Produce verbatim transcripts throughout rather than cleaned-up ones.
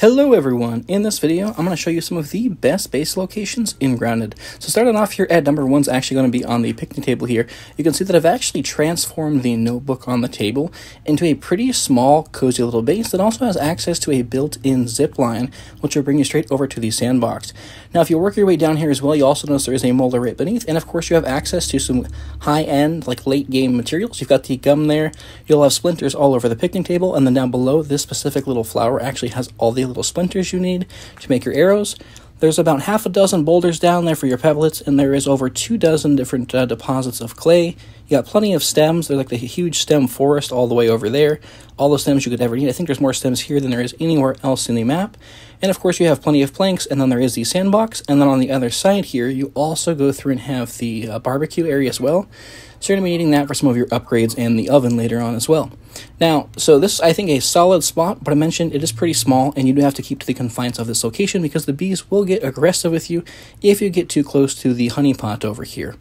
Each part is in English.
Hello everyone! In this video, I'm going to show you some of the best base locations in Grounded. So starting off here at number one is actually going to be on the picnic table here. You can see that I've actually transformed the notebook on the table into a pretty small, cozy little base that also has access to a built-in zip line, which will bring you straight over to the sandbox. Now if you work your way down here as well, you also notice there is a molder right beneath, and of course you have access to some high-end, like late-game materials. You've got the gum there, you'll have splinters all over the picnic table, and then down below this specific little flower actually has all the little splinters you need to make your arrows. There's about half a dozen boulders down there for your pebblets, and there is over two dozen different uh, deposits of clay. You got plenty of stems. There's like the huge stem forest all the way over there. All the stems you could ever need. I think there's more stems here than there is anywhere else in the map. And of course you have plenty of planks, and then there is the sandbox. And then on the other side here, you also go through and have the uh, barbecue area as well. So you're going to be needing that for some of your upgrades and the oven later on as well. Now, so this is, I think, a solid spot, but I mentioned it is pretty small, and you do have to keep to the confines of this location because the bees will get aggressive with you if you get too close to the honey pot over here.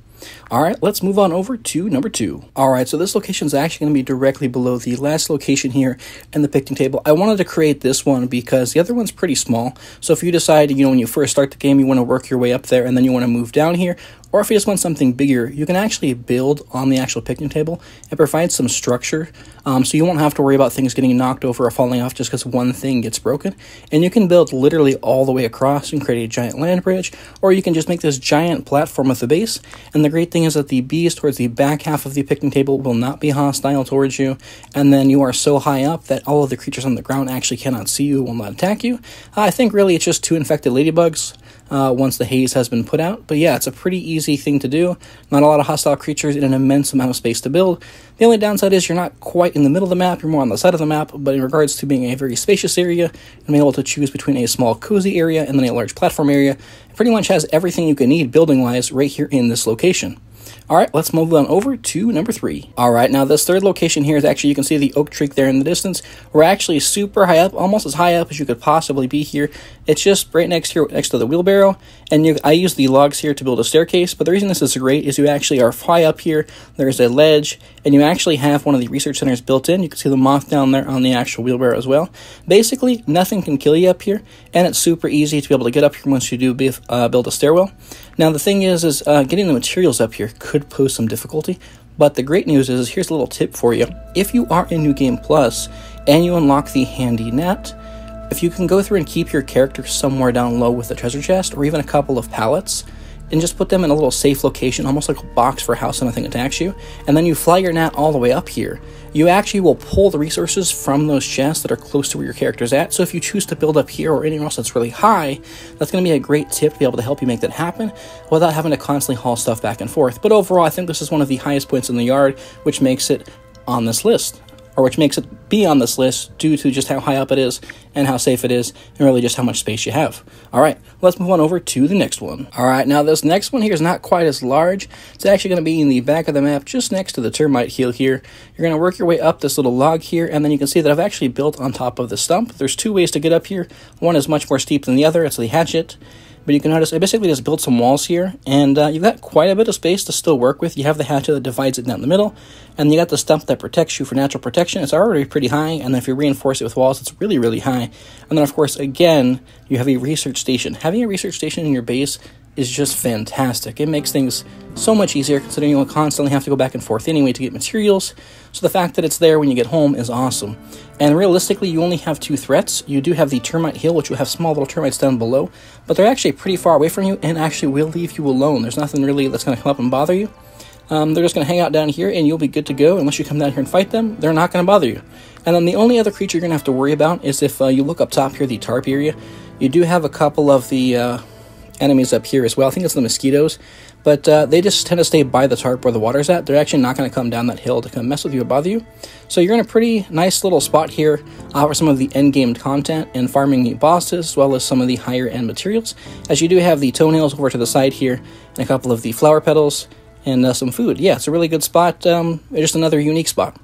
Alright, let's move on over to number two. Alright, so this location is actually going to be directly below the last location here and the picnic table. I wanted to create this one because the other one's pretty small. So if you decide, you know, when you first start the game, you want to work your way up there and then you want to move down here, or if you just want something bigger, you can actually build on the actual picnic table. It provides some structure, um, so you won't have to worry about things getting knocked over or falling off just because one thing gets broken. And you can build literally all the way across and create a giant land bridge, or you can just make this giant platform at the base. And the great thing is that the bees towards the back half of the picnic table will not be hostile towards you. And then you are so high up that all of the creatures on the ground actually cannot see you, will not attack you. I think really it's just two infected ladybugs uh, once the haze has been put out. But yeah, it's a pretty easy easy thing to do. Not a lot of hostile creatures in an immense amount of space to build. The only downside is you're not quite in the middle of the map, you're more on the side of the map, but in regards to being a very spacious area and being able to choose between a small cozy area and then a large platform area, it pretty much has everything you can need building wise right here in this location. Alright, let's move on over to number three. Alright, now this third location here is actually, you can see the oak tree there in the distance. We're actually super high up, almost as high up as you could possibly be here. It's just right next here, next to the wheelbarrow. And you, I use the logs here to build a staircase, but the reason this is great is you actually are high up here. There's a ledge, and you actually have one of the research centers built in. You can see the moth down there on the actual wheelbarrow as well. Basically, nothing can kill you up here, and it's super easy to be able to get up here once you do be, uh, build a stairwell. Now, the thing is, is uh, getting the materials up here could pose some difficulty, but the great news is, here's a little tip for you. If you are in New Game Plus and you unlock the handy net, if you can go through and keep your character somewhere down low with a treasure chest or even a couple of pallets and just put them in a little safe location, almost like a box for how something attacks you, and then you fly your net all the way up here, you actually will pull the resources from those chests that are close to where your character's at. So if you choose to build up here or anywhere else that's really high, that's going to be a great tip to be able to help you make that happen without having to constantly haul stuff back and forth. But overall, I think this is one of the highest points in the yard, which makes it on this list, or which makes it be on this list due to just how high up it is and how safe it is and really just how much space you have. All right, let's move on over to the next one. All right, now this next one here is not quite as large. It's actually going to be in the back of the map just next to the termite heel here. You're going to work your way up this little log here, and then you can see that I've actually built on top of the stump. There's two ways to get up here. One is much more steep than the other. It's the hatchet. But you can notice I basically just built some walls here, and uh, you've got quite a bit of space to still work with. You have the hatchet that divides it down the middle, and you got the stump that protects you for natural protection. It's already pretty high, and then if you reinforce it with walls, it's really, really high. And then, of course, again, you have a research station. Having a research station in your base is just fantastic. It makes things so much easier considering you'll constantly have to go back and forth anyway to get materials. So the fact that it's there when you get home is awesome. And realistically, you only have two threats. You do have the termite hill, which will have small little termites down below, but they're actually pretty far away from you and actually will leave you alone. There's nothing really that's going to come up and bother you. Um, they're just going to hang out down here and you'll be good to go. Unless you come down here and fight them, they're not going to bother you. And then the only other creature you're going to have to worry about is if uh, you look up top here, the tarp area, you do have a couple of the uh, enemies up here as well. I think it's the mosquitoes, but uh, they just tend to stay by the tarp where the water's at. They're actually not going to come down that hill to come mess with you or bother you. So you're in a pretty nice little spot here uh, for some of the end game content and farming the bosses, as well as some of the higher end materials, as you do have the toenails over to the side here and a couple of the flower petals and uh, some food. Yeah, it's a really good spot. Um, just another unique spot.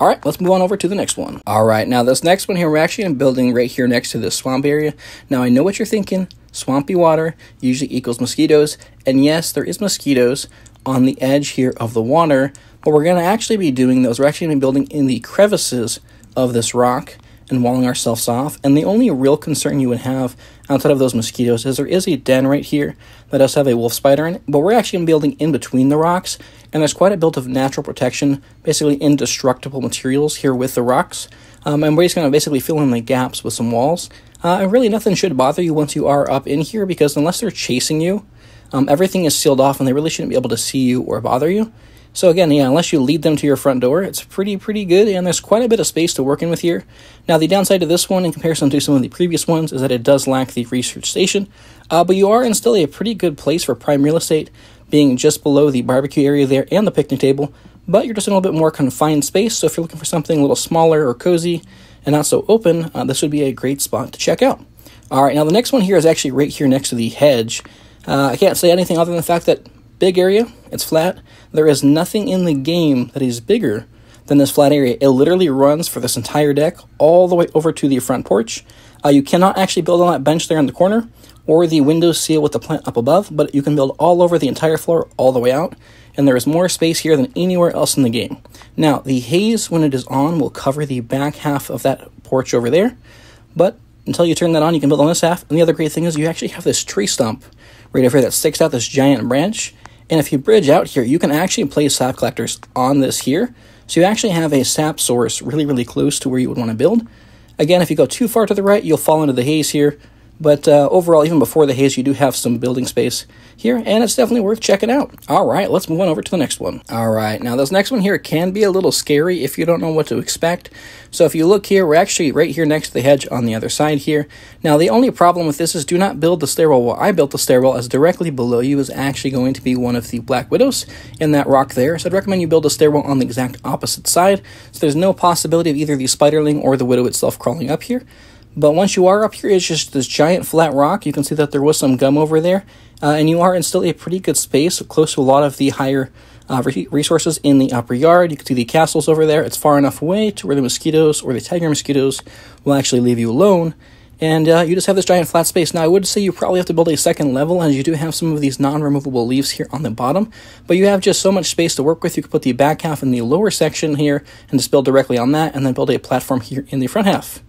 All right, let's move on over to the next one. All right, now this next one here, we're actually building right here next to this swamp area. Now I know what you're thinking. Swampy water usually equals mosquitoes, and yes, there is mosquitoes on the edge here of the water, but we're going to actually be doing those. We're actually going to be building in the crevices of this rock, and walling ourselves off. And the only real concern you would have outside of those mosquitoes is there is a den right here that does have a wolf spider in it, but we're actually building in between the rocks, and there's quite a bit of natural protection, basically indestructible materials here with the rocks. Um, and we're just going to basically fill in the gaps with some walls. Uh, and really nothing should bother you once you are up in here, because unless they're chasing you, um, everything is sealed off and they really shouldn't be able to see you or bother you. So again, yeah, unless you lead them to your front door, it's pretty, pretty good, and there's quite a bit of space to work in with here. Now, the downside to this one in comparison to some of the previous ones is that it does lack the research station, uh, but you are in still a pretty good place for prime real estate, being just below the barbecue area there and the picnic table, but you're just in a little bit more confined space, so if you're looking for something a little smaller or cozy and not so open, uh, this would be a great spot to check out. All right, now the next one here is actually right here next to the hedge. Uh, I can't say anything other than the fact that big area, it's flat. There is nothing in the game that is bigger than this flat area. It literally runs for this entire deck all the way over to the front porch. Uh, you cannot actually build on that bench there in the corner or the window seal with the plant up above, but you can build all over the entire floor all the way out, and there is more space here than anywhere else in the game. Now, the haze, when it is on, will cover the back half of that porch over there, but until you turn that on, you can build on this half. And the other great thing is you actually have this tree stump right over here that sticks out this giant branch. And if you bridge out here, you can actually place sap collectors on this here. So you actually have a sap source really, really close to where you would want to build. Again, if you go too far to the right, you'll fall into the haze here. But uh, overall, even before the haze, you do have some building space here, and it's definitely worth checking out. All right, let's move on over to the next one. All right, now this next one here can be a little scary if you don't know what to expect. So if you look here, we're actually right here next to the hedge on the other side here. Now, the only problem with this is do not build the stairwell. Well, I built the stairwell, as directly below you is actually going to be one of the Black Widows in that rock there. So I'd recommend you build a stairwell on the exact opposite side. So there's no possibility of either the Spiderling or the Widow itself crawling up here. But once you are up here, it's just this giant flat rock. You can see that there was some gum over there. Uh, and you are in still a pretty good space, close to a lot of the higher uh, re resources in the upper yard. You can see the castles over there. It's far enough away to where the mosquitoes or the tiger mosquitoes will actually leave you alone. And uh, you just have this giant flat space. Now, I would say you probably have to build a second level, as you do have some of these non-removable leaves here on the bottom. But you have just so much space to work with. You could put the back half in the lower section here and just build directly on that, and then build a platform here in the front half.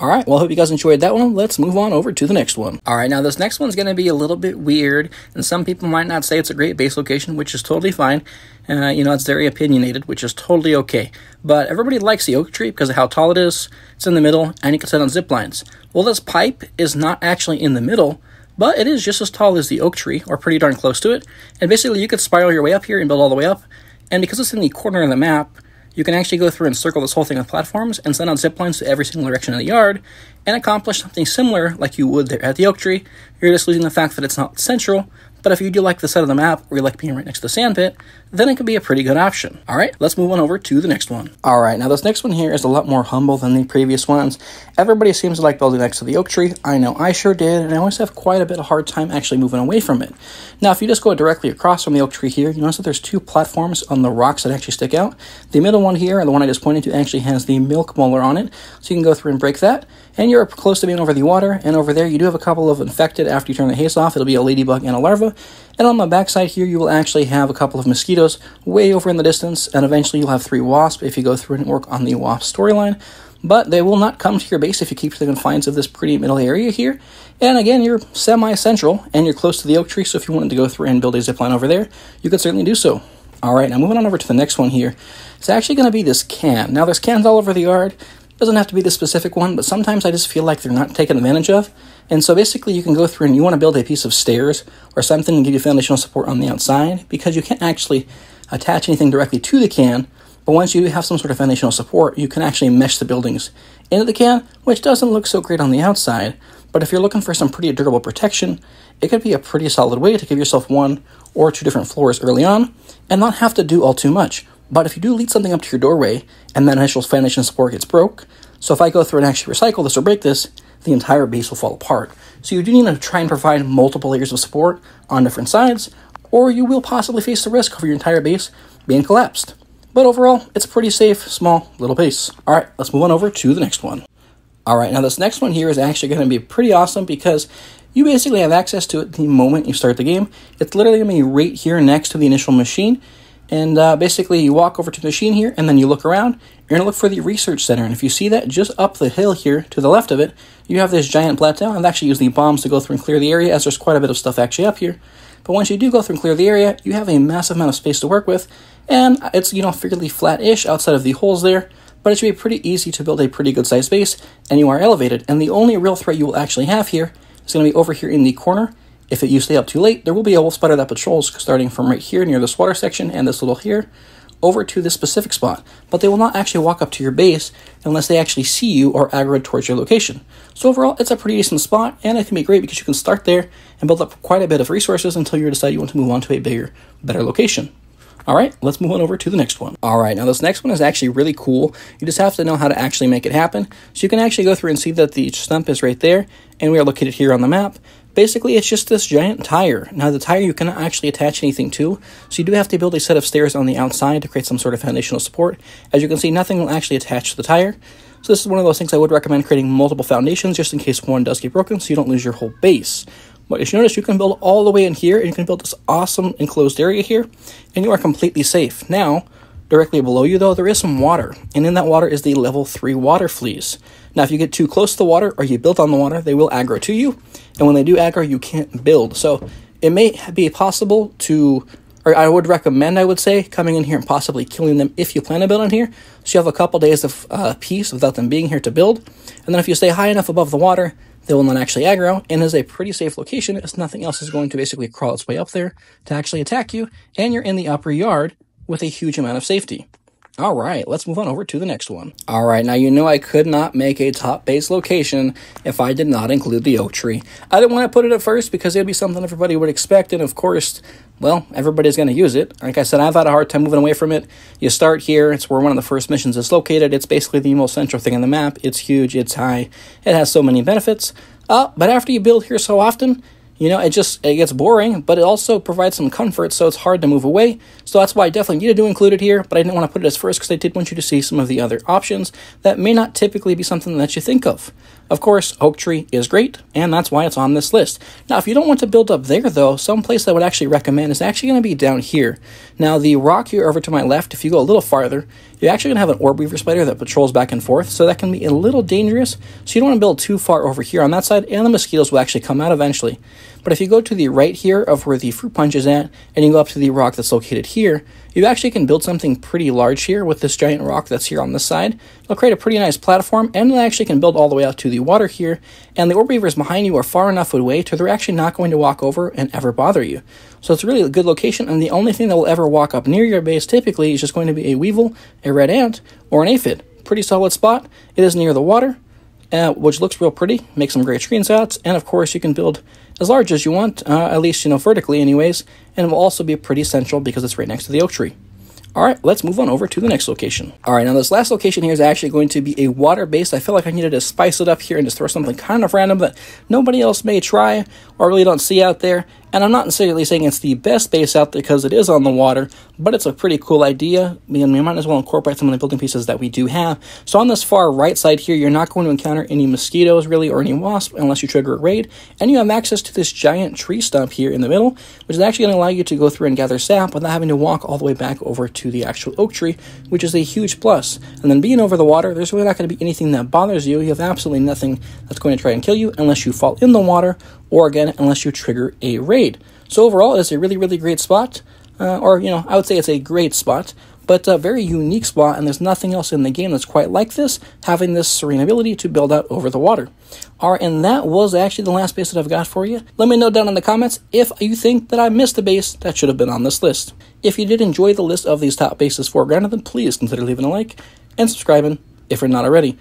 All right, well, I hope you guys enjoyed that one. Let's move on over to the next one. All right, now this next one's going to be a little bit weird, and some people might not say it's a great base location, which is totally fine. Uh, you know, it's very opinionated, which is totally okay. But everybody likes the oak tree because of how tall it is. It's in the middle, and you can sit on zip lines. Well, this pipe is not actually in the middle, but it is just as tall as the oak tree, or pretty darn close to it. And basically, you could spiral your way up here and build all the way up. And because it's in the corner of the map, you can actually go through and circle this whole thing with platforms and send out zip lines to every single direction of the yard and accomplish something similar like you would there at the oak tree. You're just losing the fact that it's not central, but if you do like the side of the map or you like being right next to the sand pit, then it could be a pretty good option. All right, let's move on over to the next one. All right, now this next one here is a lot more humble than the previous ones. Everybody seems to like building next to the oak tree. I know I sure did, and I always have quite a bit of hard time actually moving away from it. Now, if you just go directly across from the oak tree here, you notice that there's two platforms on the rocks that actually stick out. The middle one here, and the one I just pointed to, actually has the milk molar on it, so you can go through and break that. And you're close to being over the water, and over there you do have a couple of infected after you turn the haze off. It'll be a ladybug and a larva. And on the backside here, you will actually have a couple of mosquitoes way over in the distance, and eventually you'll have three wasps if you go through and work on the wasp storyline. But they will not come to your base if you keep to the confines of this pretty middle area here. And again, you're semi-central, and you're close to the oak tree, so if you wanted to go through and build a zipline over there, you could certainly do so. All right, now moving on over to the next one here. It's actually going to be this can. Now, there's cans all over the yard. Doesn't have to be the specific one, but sometimes I just feel like they're not taken advantage of. And so basically you can go through and you want to build a piece of stairs or something to give you foundational support on the outside, because you can't actually attach anything directly to the can. But once you do have some sort of foundational support, you can actually mesh the buildings into the can, which doesn't look so great on the outside. But if you're looking for some pretty durable protection, it could be a pretty solid way to give yourself one or two different floors early on and not have to do all too much. But if you do lead something up to your doorway and that initial foundation support gets broke, so if I go through and actually recycle this or break this, the entire base will fall apart. So you do need to try and provide multiple layers of support on different sides, or you will possibly face the risk of your entire base being collapsed. But overall, it's a pretty safe, small, little base. All right, let's move on over to the next one. All right, now this next one here is actually going to be pretty awesome because you basically have access to it the moment you start the game. It's literally going to be right here next to the initial machine. And uh, basically, you walk over to the machine here, and then you look around. You're going to look for the research center. And if you see that, just up the hill here, to the left of it, you have this giant plateau. I've actually used the bombs to go through and clear the area, as there's quite a bit of stuff actually up here. But once you do go through and clear the area, you have a massive amount of space to work with. And it's, you know, fairly flat-ish outside of the holes there. But it should be pretty easy to build a pretty good-sized base, and you are elevated. And the only real threat you will actually have here is going to be over here in the corner. If you stay up too late, there will be a wolf spider that patrols starting from right here near this water section and this little here over to this specific spot. But they will not actually walk up to your base unless they actually see you or aggroed towards your location. So overall, it's a pretty decent spot, and it can be great because you can start there and build up quite a bit of resources until you decide you want to move on to a bigger, better location. All right, let's move on over to the next one. All right, now this next one is actually really cool. You just have to know how to actually make it happen. So you can actually go through and see that the stump is right there, and we are located here on the map. Basically, it's just this giant tire. Now, the tire you cannot actually attach anything to, so you do have to build a set of stairs on the outside to create some sort of foundational support. As you can see, nothing will actually attach to the tire. So this is one of those things I would recommend creating multiple foundations just in case one does get broken so you don't lose your whole base. But as you notice, you can build all the way in here, and you can build this awesome enclosed area here, and you are completely safe. Now, directly below you, though, there is some water, and in that water is the level three water fleas. Now, if you get too close to the water, or you build on the water, they will aggro to you, and when they do aggro, you can't build. So, it may be possible to, or I would recommend, I would say, coming in here and possibly killing them if you plan to build in here, so you have a couple days of uh, peace without them being here to build, and then if you stay high enough above the water, they will not actually aggro, and is a pretty safe location as nothing else is going to basically crawl its way up there to actually attack you, and you're in the upper yard with a huge amount of safety. All right, let's move on over to the next one. All right, now you know I could not make a top base location if I did not include the oak tree. I didn't want to put it at first because it would be something everybody would expect, and of course, well, everybody's going to use it. Like I said, I've had a hard time moving away from it. You start here, it's where one of the first missions is located. It's basically the most central thing on the map. It's huge, it's high, it has so many benefits. Uh, but after you build here so often, you know, it just it gets boring, but it also provides some comfort, so it's hard to move away. So that's why I definitely needed to include it here, but I didn't want to put it as first because I did want you to see some of the other options that may not typically be something that you think of. Of course, oak tree is great, and that's why it's on this list. Now, if you don't want to build up there, though, some place that I would actually recommend is actually going to be down here. Now, the rock here over to my left, if you go a little farther, you're actually going to have an orb weaver spider that patrols back and forth, so that can be a little dangerous, so you don't want to build too far over here on that side, and the mosquitoes will actually come out eventually. But if you go to the right here of where the fruit punch is at, and you go up to the rock that's located here, you actually can build something pretty large here with this giant rock that's here on this side. It'll create a pretty nice platform, and it actually can build all the way out to the water here, and the orb weavers behind you are far enough away to they're actually not going to walk over and ever bother you. So it's really a good location, and the only thing that will ever walk up near your base typically is just going to be a weevil, a red ant, or an aphid. Pretty solid spot. It is near the water, Uh, which looks real pretty, makes some great screenshots, and of course you can build as large as you want, uh, at least, you know, vertically anyways, and it will also be pretty central because it's right next to the oak tree. All right, let's move on over to the next location. All right, now this last location here is actually going to be a water base. I feel like I needed to spice it up here and just throw something kind of random that nobody else may try or really don't see out there. And I'm not necessarily saying it's the best base out there because it is on the water, but it's a pretty cool idea. And we might as well incorporate some of the building pieces that we do have. So on this far right side here, you're not going to encounter any mosquitoes really or any wasps unless you trigger a raid. And you have access to this giant tree stump here in the middle, which is actually going to allow you to go through and gather sap without having to walk all the way back over to the actual oak tree, which is a huge plus. And then being over the water, there's really not going to be anything that bothers you. You have absolutely nothing that's going to try and kill you unless you fall in the water or again, unless you trigger a raid. So overall, it's a really, really great spot. Uh, or, you know, I would say it's a great spot, but a very unique spot, and there's nothing else in the game that's quite like this, having this serene ability to build out over the water. All right, and that was actually the last base that I've got for you. Let me know down in the comments if you think that I missed a base that should have been on this list. If you did enjoy the list of these top bases for Grounded, then please consider leaving a like and subscribing if you're not already.